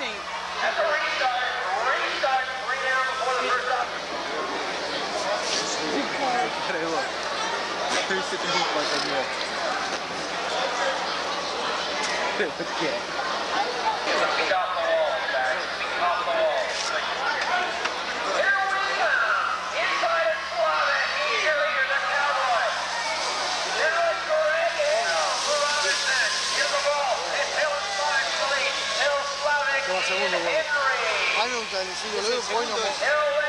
16. That's a restart. Restart right now before the first up. Big card. Hey, look. Who's sitting here like a man? Okay. Get off the wall, guys. Get off the wall. Here we go. Inside of Slavic. Here are the Cowboys. Now it's Greg Hill. Robinson. Here's the ball. It's Hill and Slavic. Hill, Slavic, and Henry. Hill, Slavic.